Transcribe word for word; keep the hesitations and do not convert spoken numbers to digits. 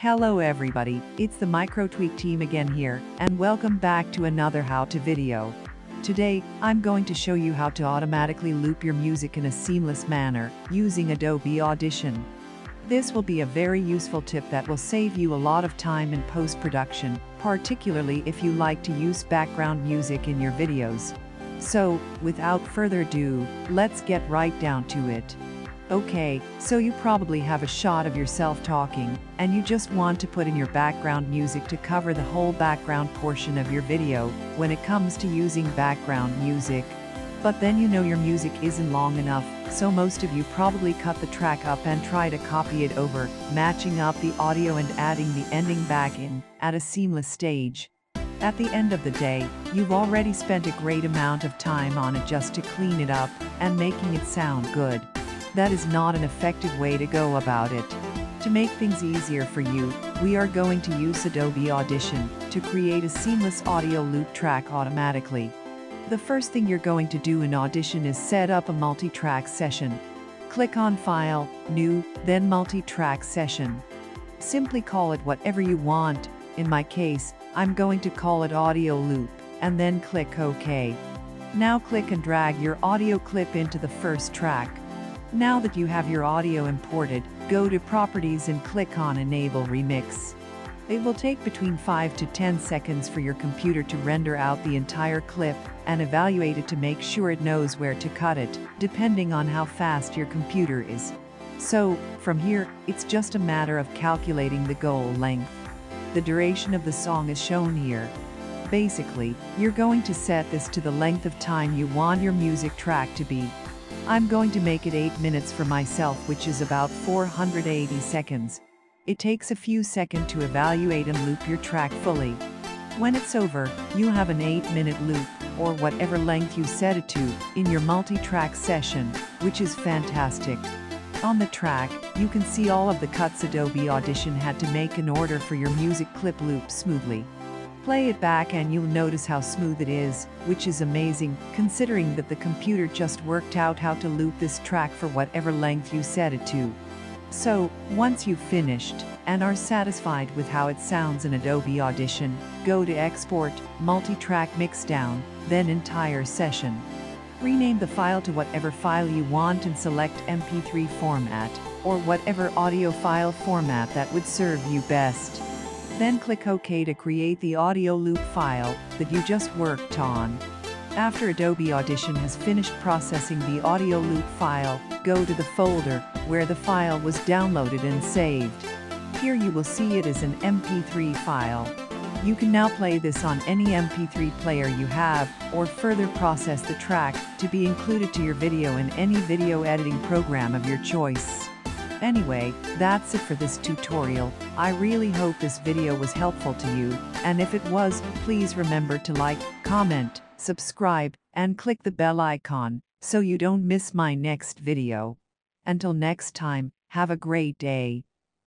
Hello everybody, it's the MicroTweak team again here, and welcome back to another how-to video. Today, I'm going to show you how to automatically loop your music in a seamless manner, using Adobe Audition. This will be a very useful tip that will save you a lot of time in post-production, particularly if you like to use background music in your videos. So, without further ado, let's get right down to it. Okay, so you probably have a shot of yourself talking, and you just want to put in your background music to cover the whole background portion of your video, when it comes to using background music. But then you know your music isn't long enough, so most of you probably cut the track up and try to copy it over, matching up the audio and adding the ending back in, at a seamless stage. At the end of the day, you've already spent a great amount of time on it just to clean it up, and making it sound good. That is not an effective way to go about it. To make things easier for you, we are going to use Adobe Audition to create a seamless audio loop track automatically. The first thing you're going to do in Audition is set up a multi-track session. Click on File, New, then Multi-Track Session. Simply call it whatever you want. In my case, I'm going to call it Audio Loop, and then click OK. Now click and drag your audio clip into the first track. Now that you have your audio imported, go to Properties and click on Enable Remix. It will take between five to ten seconds for your computer to render out the entire clip, and evaluate it to make sure it knows where to cut it, depending on how fast your computer is. So, from here, it's just a matter of calculating the goal length. The duration of the song is shown here. Basically, you're going to set this to the length of time you want your music track to be. I'm going to make it eight minutes for myself, which is about four hundred eighty seconds. It takes a few seconds to evaluate and loop your track fully. When it's over, you have an eight minute loop, or whatever length you set it to, in your multi-track session, which is fantastic. On the track, you can see all of the cuts Adobe Audition had to make in order for your music clip loop smoothly. Play it back and you'll notice how smooth it is, which is amazing, considering that the computer just worked out how to loop this track for whatever length you set it to. So, once you've finished, and are satisfied with how it sounds in Adobe Audition, go to Export, Multitrack Mixdown, then Entire Session. Rename the file to whatever file you want and select M P three format, or whatever audio file format that would serve you best. Then click OK to create the audio loop file that you just worked on. After Adobe Audition has finished processing the audio loop file, go to the folder where the file was downloaded and saved. Here you will see it as an M P three file. You can now play this on any M P three player you have, or further process the track to be included to your video in any video editing program of your choice. Anyway, that's it for this tutorial. I really hope this video was helpful to you, and if it was, please remember to like, comment, subscribe, and click the bell icon, so you don't miss my next video. Until next time, have a great day.